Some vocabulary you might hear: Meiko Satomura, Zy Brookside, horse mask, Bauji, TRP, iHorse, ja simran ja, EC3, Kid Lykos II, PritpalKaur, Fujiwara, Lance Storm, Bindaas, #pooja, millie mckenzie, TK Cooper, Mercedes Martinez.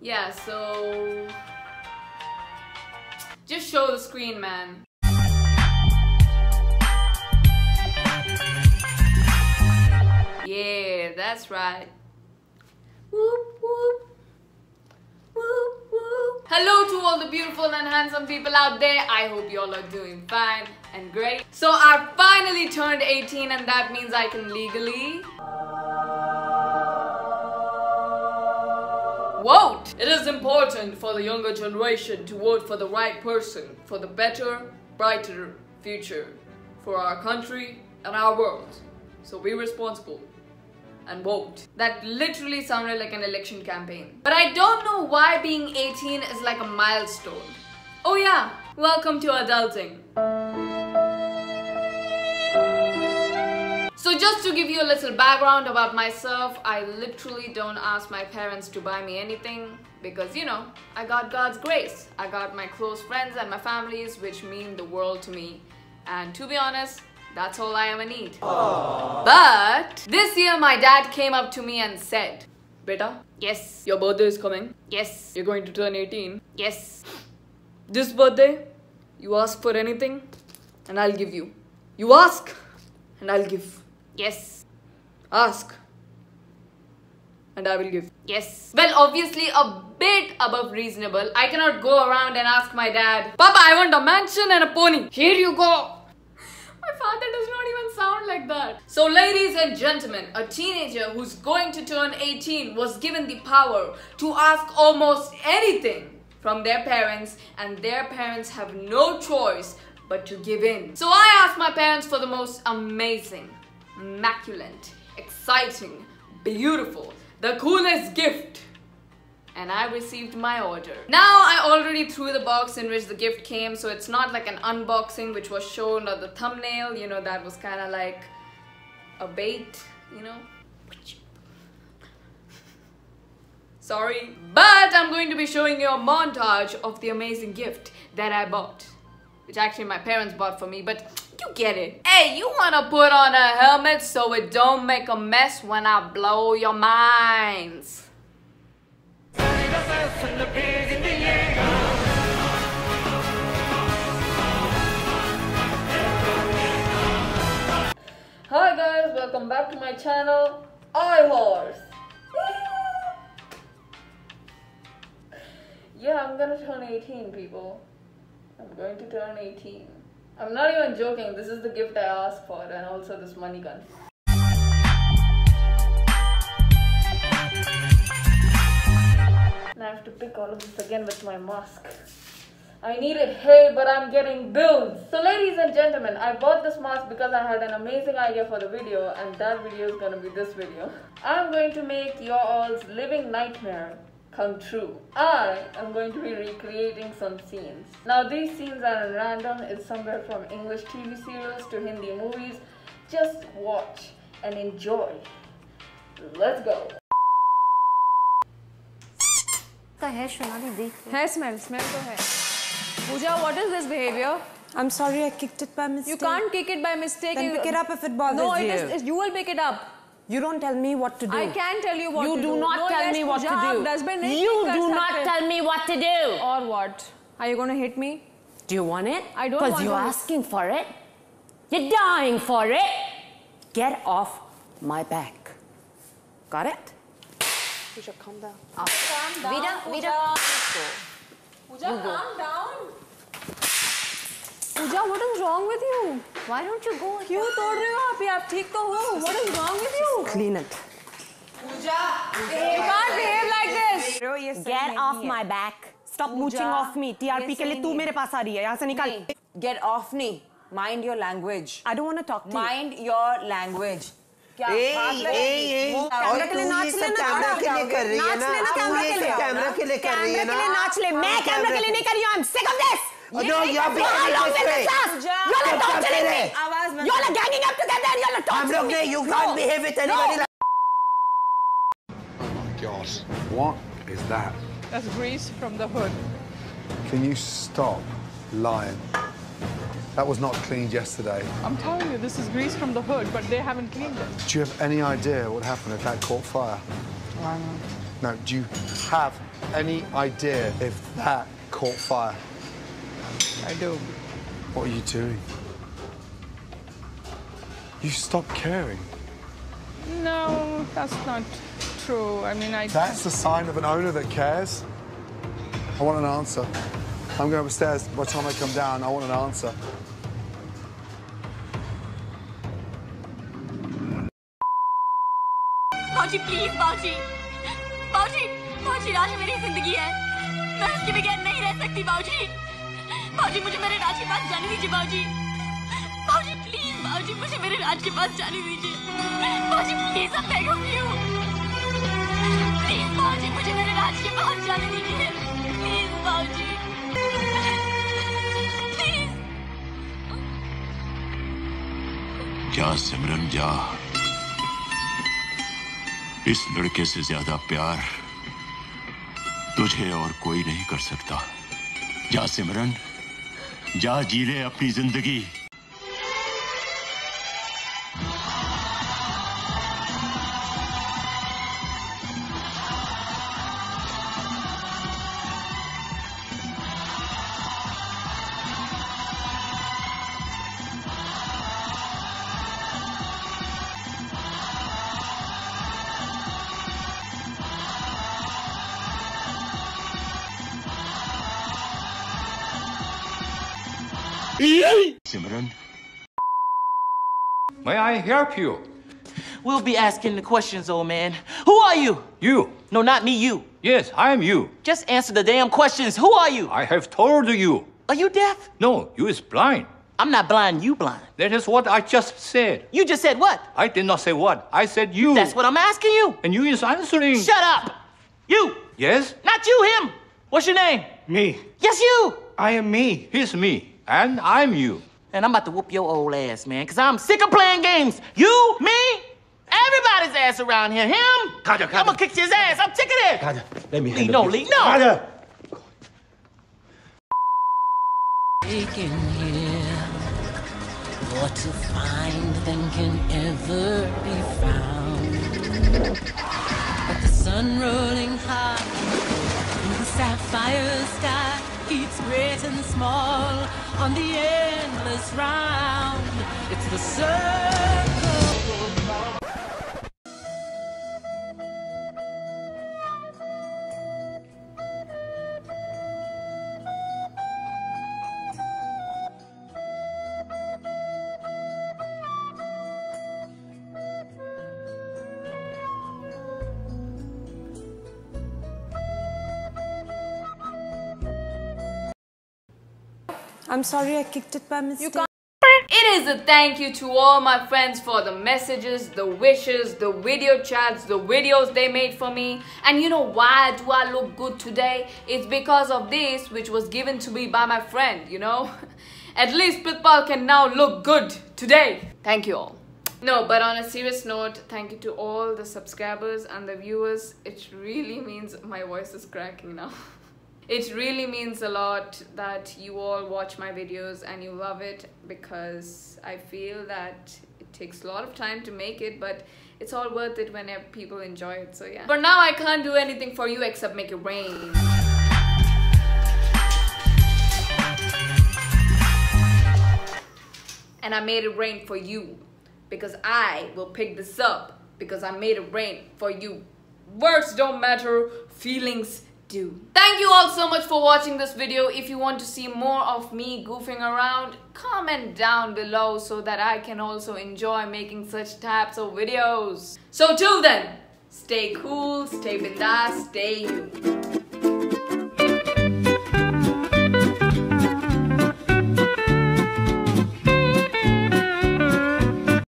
yeah, so just show the screen, man. Yeah, that's right. Whoop, whoop. Whoop, whoop. Hello to all the beautiful and handsome people out there. I hope you all are doing fine and great. So I finally turned 18 and that means I can legally vote. It is important for the younger generation to vote for the right person for the better, brighter future for our country and our world. So be responsible and vote. That literally sounded like an election campaign. But I don't know why being 18 is like a milestone. Oh yeah, welcome to adulting. So just to give you a little background about myself, I literally don't ask my parents to buy me anything because, you know, I got God's grace. I got my close friends and my families, which mean the world to me. And to be honest, that's all I ever need. Aww. But this year my dad came up to me and said, "Beta, yes, your birthday is coming. Yes, you're going to turn 18. Yes, this birthday, you ask for anything and I'll give you. You ask and I'll give. Yes, ask and I will give. Yes." Well, obviously a bit above reasonable. I cannot go around and ask my dad, "Papa, I want a mansion and a pony. Here you go." My father does not even sound like that. So ladies and gentlemen, a teenager who's going to turn 18 was given the power to ask almost anything from their parents, and their parents have no choice but to give in. So I asked my parents for the most amazing, immaculate, exciting, beautiful, the coolest gift. And I received my order. Now I already threw the box in which the gift came, so it's not like an unboxing which was shown on the thumbnail, you know, that was kind of like a bait, you know. Sorry, but I'm going to be showing you a montage of the amazing gift that I bought, which actually my parents bought for me, but you get it. Hey, you wanna put on a helmet so it don't make a mess when I blow your minds. Hi guys, welcome back to my channel, iHorse. Yeah, I'm gonna turn 18, people. I'm going to turn 18. I'm not even joking, this is the gift I asked for, and also this money gun. And I have to pick all of this again with my mask. I needed hay, but I'm getting bills. So ladies and gentlemen, I bought this mask because I had an amazing idea for the video, and that video is gonna be this video. I'm going to make your all's living nightmare come true. I am going to be recreating some scenes. Now these scenes are random. It's somewhere from English TV serials to Hindi movies. Just watch and enjoy. Let's go. Hair smell तो है. Pooja, what is this behavior? I'm sorry, I kicked it by mistake. You can't kick it by mistake. Then pick it up if it bothers you. No, you will pick it up. You don't tell me what to do. I can tell you what to do. You do not tell me what to do. You do not tell me what to do. Or what? Are you going to hit me? Do you want it? I don't want it. Because you're asking for it. You're dying for it. Get off my back. Got it? Pooja, calm down. Calm down, Pooja. Pooja, calm down. Pooja, what is wrong with you? Why don't you go? You are breaking up. What is wrong with you? Clean it. Pooja, you can't behave like this. Get off my back. Stop mooching off me. TRP के लिए तू मेरे पास आ रही है. यहाँ से निकाल. Get off me. Mind your language. I don't want to talk to you. Mind your language. Camera के लिए नाच लेना, कैमरा के लिए कर रही है ना, कैमरा के लिए कर रही है ना, कैमरा के लिए नाच ले, मैं कैमरा के लिए नहीं कर रही हूँ, I'm sick of this. No, you're being reckless. You're torturing me. You're ganging up together and you're torturing me. You can't behave with anybody. Oh my God, what is that? That's grease from the hood. Can you stop lying? That was not cleaned yesterday. I'm telling you, this is grease from the hood, but they haven't cleaned it. Do you have any idea what happened if that caught fire? Why not? No, do you have any idea if that caught fire? I do. What are you doing? You stopped caring. No, that's not true. I mean, That's the sign of an owner that cares. I want an answer. I'm going upstairs. By the time I come down, I want an answer. Bauji, please, Bauji. Bauji, Bauji, Raj is my life. I can't live without him, Bauji. Bauji, I can't live without Bauji. Bauji, please, Bauji, I can't live without Bauji. Bauji, please, I beg of you. Please, Bauji, I can't live without Bauji. Please, Bauji. Please. Ja, Simran, ja. इस लड़के से ज्यादा प्यार तुझे और कोई नहीं कर सकता। जा सिमरन, जा जी ले अपनी जिंदगी। Simran? May I help you? We'll be asking the questions, old man. Who are you? You. No, not me, you. Yes, I am you. Just answer the damn questions. Who are you? I have told you. Are you deaf? No, you is blind. I'm not blind, you blind. That is what I just said. You just said what? I did not say what. I said you. That's what I'm asking you. And you is answering. Shut up. You. Yes? Not you, him. What's your name? Me. Yes, you. I am me. He's me. And I'm you. And I'm about to whoop your old ass, man, because I'm sick of playing games. You, me, everybody's ass around here. Him, Kaja. I'm going to kick his ass. I'm sick of it. Kaja, let me handle this. Lee, no. Kaja. Taking here, more to find than can ever be found. But the sun rolling high, in the sapphire sky, keeps great and small on the endless round. It's the circle. I'm sorry, I kicked it by mistake. It is a thank you to all my friends for the messages, the wishes, the video chats, the videos they made for me. And you know why do I look good today? It's because of this, which was given to me by my friend, you know? At least Pritpal can now look good today. Thank you all. No, but on a serious note, thank you to all the subscribers and the viewers. It really means my voice is cracking now. It really means a lot that you all watch my videos and you love it, because I feel that it takes a lot of time to make it, but it's all worth it when people enjoy it, so yeah. But now I can't do anything for you except make it rain. And I made it rain for you, because I will pick this up, because I made it rain for you. Words don't matter, feelings do. Thank you all so much for watching this video. If you want to see more of me goofing around, comment down below so that I can also enjoy making such types of videos. So till then, stay cool, stay bindaas, stay you.